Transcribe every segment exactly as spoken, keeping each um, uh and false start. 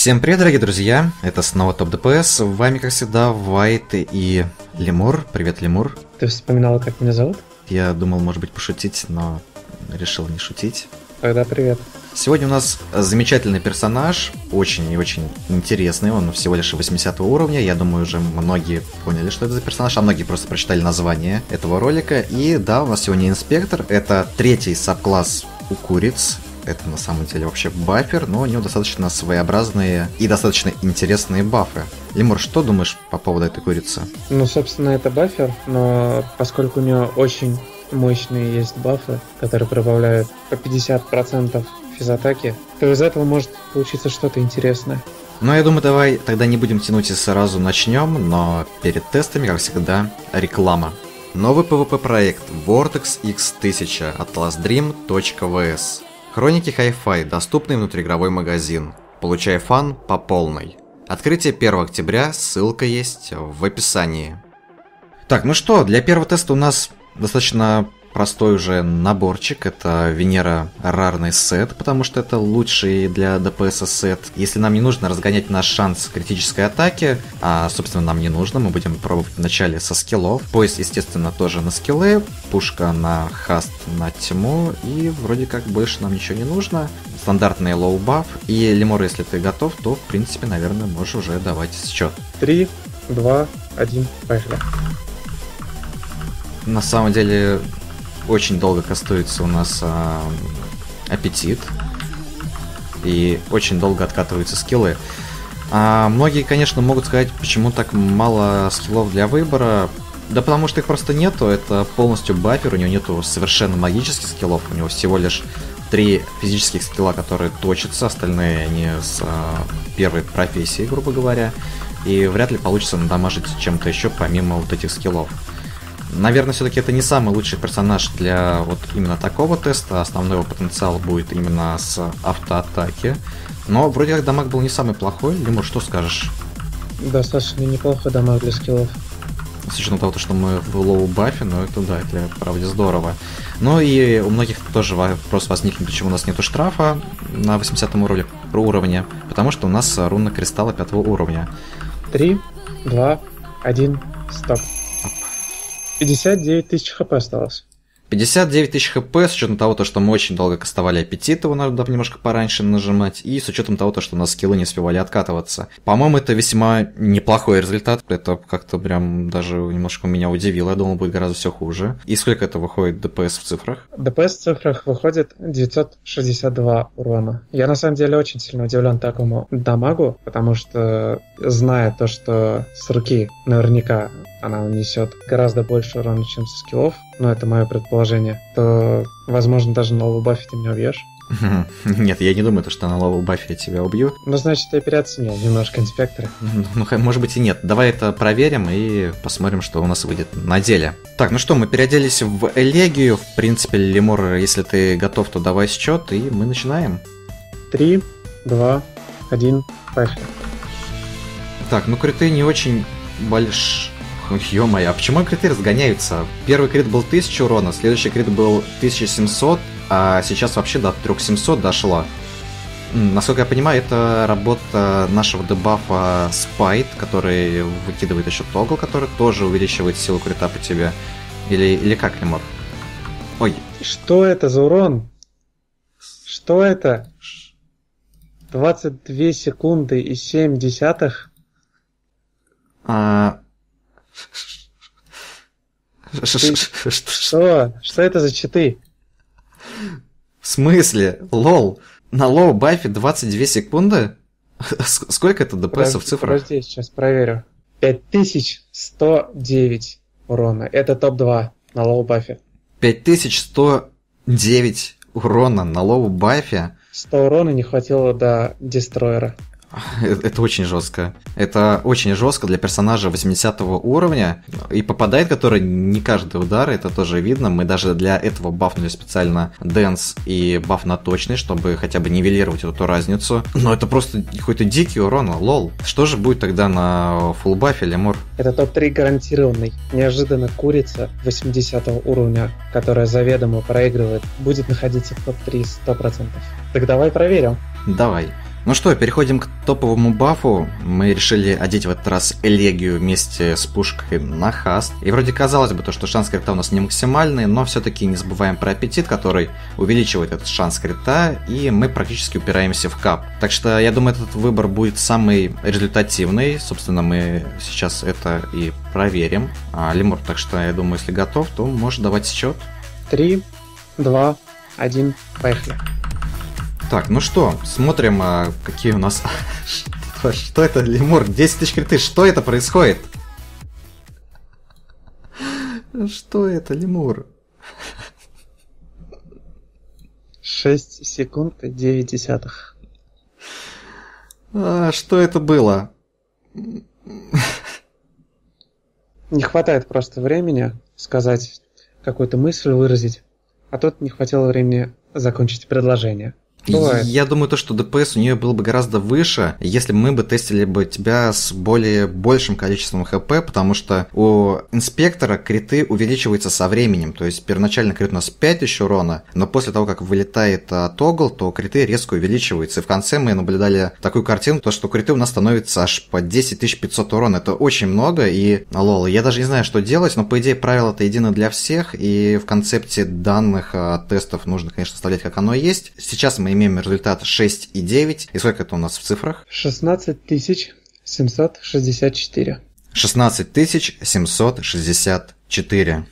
Всем привет, дорогие друзья, это снова ТОП ДПС, с вами, как всегда, Вайт и Лемур. Привет, Лемур. Ты вспоминала, как меня зовут? Я думал, может быть, пошутить, но решил не шутить. Тогда привет. Сегодня у нас замечательный персонаж, очень и очень интересный, он всего лишь восьмидесятого уровня, я думаю, уже многие поняли, что это за персонаж, а многие просто прочитали название этого ролика. И да, у нас сегодня инспектор, это третий сабкласс у куриц. Это на самом деле вообще бафер, но у него достаточно своеобразные и достаточно интересные бафы. Лемур, что думаешь по поводу этой курицы? Ну, собственно, это бафер, но поскольку у нее очень мощные есть бафы, которые добавляют по пятьдесят процентов физатаки, то из этого может получиться что-то интересное. Ну, я думаю, давай тогда не будем тянуть и сразу начнем, но перед тестами, как всегда, реклама. Новый PvP-проект Vortex икс тысяча от LasDream.vs. Хроники Хай-фай, доступный внутриигровой магазин. Получай фан по полной. Открытие первого октября, ссылка есть в описании. Так, ну что, для первого теста у нас достаточно простой уже наборчик. Это Венера рарный сет, потому что это лучший для ДПС сет. Если нам не нужно разгонять наш шанс критической атаки, а, собственно, нам не нужно, мы будем пробовать вначале со скиллов. Пояс, естественно, тоже на скиллы. Пушка на хаст, на тьму. И вроде как больше нам ничего не нужно. Стандартный лоу баф. И, Лемур, если ты готов, то, в принципе, наверное, можешь уже давать счет. три, два, один, пошли. На самом деле, очень долго кастуется у нас а, аппетит. И очень долго откатываются скиллы. А, многие, конечно, могут сказать, почему так мало скиллов для выбора. Да потому что их просто нету. Это полностью бафер, у него нету совершенно магических скиллов. У него всего лишь три физических скилла, которые точатся. Остальные они с а, первой профессии, грубо говоря. И вряд ли получится надамажить чем-то еще, помимо вот этих скиллов. Наверное, все-таки это не самый лучший персонаж для вот именно такого теста. Основной его потенциал будет именно с автоатаки. Но вроде как дамаг был не самый плохой. Лемур, что скажешь? Достаточно неплохой дамаг для скиллов. С учетом того, что мы в лоу-бафе, но это да, это правда здорово. Ну и у многих тоже вопрос возникнет, почему у нас нету штрафа на восьмидесятом уровне. Потому что у нас руна кристалла пятого уровня. три, два, один, стоп. пятьдесят девять тысяч хп осталось. пятьдесят девять тысяч хп, с учетом того, что мы очень долго кастовали аппетит, его надо немножко пораньше нажимать, и с учетом того, что у нас скиллы не успевали откатываться. По-моему, это весьма неплохой результат, это как-то прям даже немножко меня удивило, я думал, будет гораздо все хуже. И сколько это выходит ДПС в цифрах? ДПС в цифрах выходит девятьсот шестьдесят два урона. Я на самом деле очень сильно удивлен такому дамагу, потому что, зная то, что с руки наверняка она нанесет гораздо больше урона, чем со скиллов, но это мое предположение, то, возможно, даже на лоу-бафе ты меня убьешь. Нет, я не думаю, что на лоу-бафе я тебя убью. Ну, значит, я переоценил немножко инспектора. Ну, может быть и нет. Давай это проверим и посмотрим, что у нас выйдет на деле. Так, ну что, мы переоделись в Элегию. В принципе, Лемур, если ты готов, то давай счет, и мы начинаем. три, два, один, пошли. Так, ну криты не очень большие. Ё-моё, а почему криты разгоняются? Первый крит был тысяча урона, следующий крит был тысяча семьсот, а сейчас вообще до трёх тысяч семисот дошло. Насколько я понимаю, это работа нашего дебафа Spite, который выкидывает еще тогл, который тоже увеличивает силу крита по тебе. Или, или как, Лемур? Ой. Что это за урон? Что это? двадцать две секунды и семь десятых? А... Ты... Что? Что это за читы? В смысле? Лол? На лоу бафе двадцать две секунды? Сколько это ДПС в цифрах? Подожди, сейчас проверю. пять тысяч сто девять урона. Это топ два на лоу бафе. пять тысяч сто девять урона на лоу бафе? сто урона не хватило до Дестройера. Это очень жестко. Это очень жестко для персонажа восьмидесятого уровня. И попадает, который не каждый удар, это тоже видно. Мы даже для этого бафнули специально дэнс и баф на точный, чтобы хотя бы нивелировать эту разницу. Но это просто какой-то дикий урон, лол. Что же будет тогда на фулл бафе, Лемур? Это топ три гарантированный. Неожиданно курица восьмидесятого уровня, которая заведомо проигрывает, будет находиться в топ три сто процентов. Так давай проверим. Давай. Ну что, переходим к топовому бафу. Мы решили одеть в этот раз Элегию вместе с пушкой на хаст. И вроде казалось бы, то, что шанс крита у нас не максимальный, но все-таки не забываем про аппетит, который увеличивает этот шанс крита, и мы практически упираемся в кап. Так что я думаю, этот выбор будет самый результативный. Собственно, мы сейчас это и проверим. А, Лемур, так что я думаю, если готов, то можешь давать счет. три, два, один, поехали. Так, ну что, смотрим, а, какие у нас... что, что это, Лемур? десять тысяч криты, что это происходит? Что это, Лемур? шесть секунд и девять десятых. А, что это было? Не хватает просто времени сказать какую-то мысль, выразить. А тут не хватило времени закончить предложение. Бывает. Я думаю, то, что ДПС у нее было бы гораздо выше, если мы бы тестили бы тебя с более большим количеством хп, потому что у инспектора криты увеличиваются со временем. То есть первоначально крит у нас пять тысяч урона, но после того, как вылетает а, тогл, то криты резко увеличиваются. И в конце мы наблюдали такую картину, то, что криты у нас становятся аж по десять тысяч пятьсот урона. Это очень много, и лол, я даже не знаю, что делать, но по идее правило-то едино для всех, и в концепте данных а, тестов нужно, конечно, оставлять как оно есть. Сейчас мы имеем результат шесть и девять. И сколько это у нас в цифрах? шестнадцать тысяч семьсот шестьдесят четыре. шестнадцать тысяч семьсот шестьдесят четыре.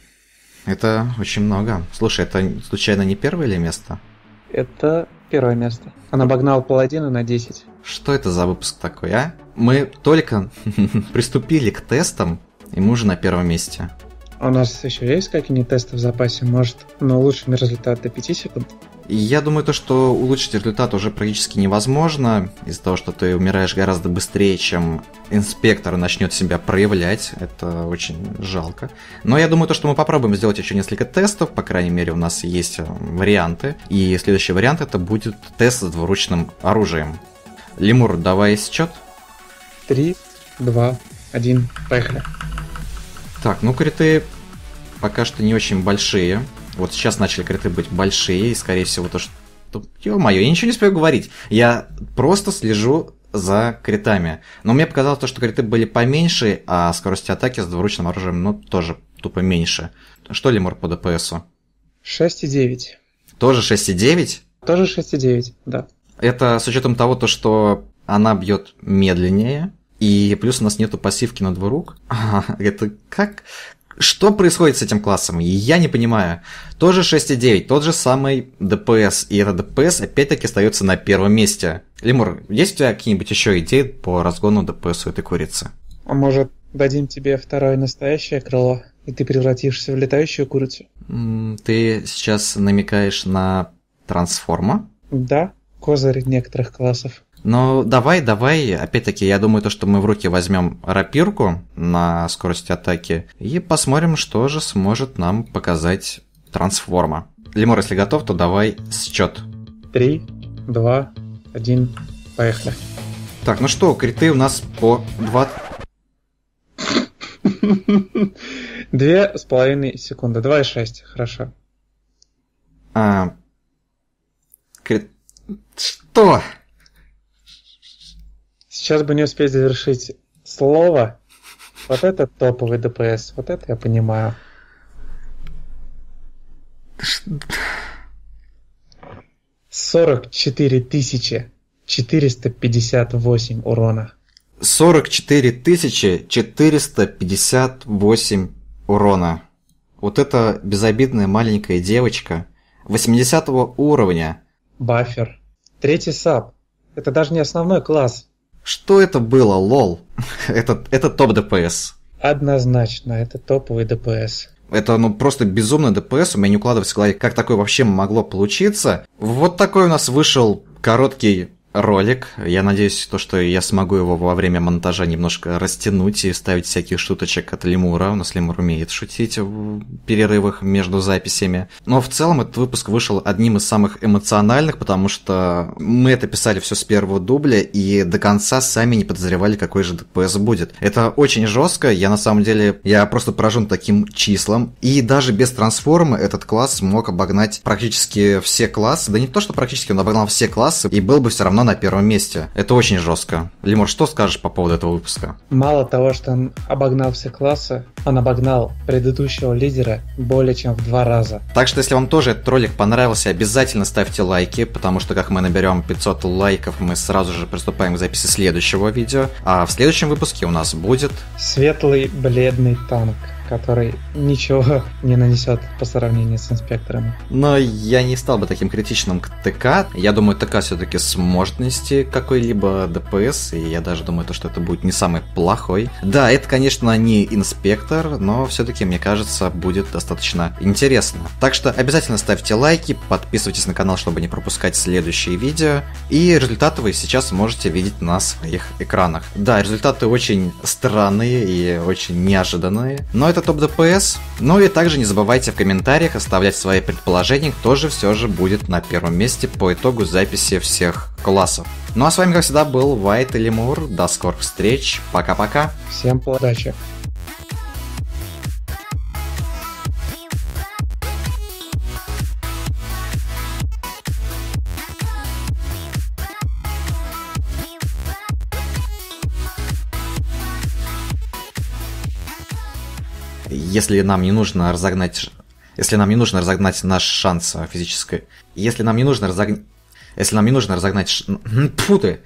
Это очень много. Слушай, это случайно не первое или место? Это первое место. Он обогнал Паладина на десять. Что это за выпуск такой, а? Мы только приступили к тестам, и мы уже на первом месте. У нас еще есть какие-нибудь тесты в запасе? Может, но улучшим результат до пяти секунд? Я думаю, то, что улучшить результат уже практически невозможно, из-за того, что ты умираешь гораздо быстрее, чем инспектор начнет себя проявлять. Это очень жалко. Но я думаю, то, что мы попробуем сделать еще несколько тестов. По крайней мере, у нас есть варианты. И следующий вариант — это будет тест с двуручным оружием. Лемур, давай счет. три, два, один, поехали. Так, ну криты пока что не очень большие. Вот сейчас начали криты быть большие, и, скорее всего, то, что... Ё-моё, я ничего не успею говорить. Я просто слежу за критами. Но мне показалось то, что криты были поменьше, а скорости атаки с двуручным оружием, ну, тоже тупо меньше. Что, Лемур, по ДПСу? шесть и девять. Тоже шесть и девять? Тоже шесть и девять, да. Это с учетом того, то, что она бьет медленнее, и плюс у нас нету пассивки на двурук. Это как... Что происходит с этим классом? Я не понимаю. Тоже шесть и девять, тот же самый ДПС. И этот ДПС опять-таки остается на первом месте. Лемур, есть у тебя какие-нибудь еще идеи по разгону ДПС у этой курицы? А может, дадим тебе второе настоящее крыло, и ты превратишься в летающую курицу? Ты сейчас намекаешь на трансформа? Да, козырь некоторых классов. Ну, давай, давай. Опять-таки, я думаю, то, что мы в руки возьмем рапирку на скорости атаки и посмотрим, что же сможет нам показать трансформа. Лемур, если готов, то давай счет. три, два, один, поехали. Так, ну что, криты у нас по два... две с половиной секунды, два и шесть, хорошо. А... Крит... Что? Сейчас бы не успеть завершить слово. Вот это топовый ДПС. Вот это я понимаю. сорок четыре тысячи четыреста пятьдесят восемь урона. сорок четыре тысячи четыреста пятьдесят восемь урона. Вот это безобидная маленькая девочка. восьмидесятого уровня. Баффер. Третий саб. Это даже не основной класс. Что это было, лол? это, это топ ДПС. Однозначно, это топовый ДПС. Это ну просто безумный ДПС, у меня не укладывается в голове, как такое вообще могло получиться. Вот такой у нас вышел короткий ролик. Я надеюсь, то, что я смогу его во время монтажа немножко растянуть и вставить всяких шуточек от Лемура. У нас Лемур умеет шутить в перерывах между записями. Но в целом этот выпуск вышел одним из самых эмоциональных, потому что мы это писали все с первого дубля и до конца сами не подозревали, какой же ДПС будет. Это очень жестко. Я на самом деле, я просто поражен таким числом. И даже без трансформа этот класс мог обогнать практически все классы. Да не то, что практически, он обогнал все классы и был бы все равно на первом месте. Это очень жестко. Лемур, что скажешь по поводу этого выпуска? Мало того, что он обогнал все классы, он обогнал предыдущего лидера более чем в два раза. Так что, если вам тоже этот ролик понравился, обязательно ставьте лайки, потому что как мы наберем пятьсот лайков, мы сразу же приступаем к записи следующего видео. А в следующем выпуске у нас будет... Светлый бледный танк, который ничего не нанесет по сравнению с инспектором. Но я не стал бы таким критичным к ТК. Я думаю, ТК все-таки сможет нести какой-либо ДПС, и я даже думаю, что это будет не самый плохой. Да, это, конечно, не инспектор, но все-таки, мне кажется, будет достаточно интересно. Так что обязательно ставьте лайки, подписывайтесь на канал, чтобы не пропускать следующие видео, и результаты вы сейчас можете видеть на своих экранах. Да, результаты очень странные и очень неожиданные, но это ТОП ДПС. Ну и также не забывайте в комментариях оставлять свои предположения, кто же все же будет на первом месте по итогу записи всех классов. Ну а с вами, как всегда, был Вайт и Лемур. До скорых встреч. Пока-пока. Всем удачи. Если нам не нужно разогнать, если нам не нужно разогнать наш шанс физической, если нам не нужно разогнать, если нам не нужно разогнать, ш... Фу ты!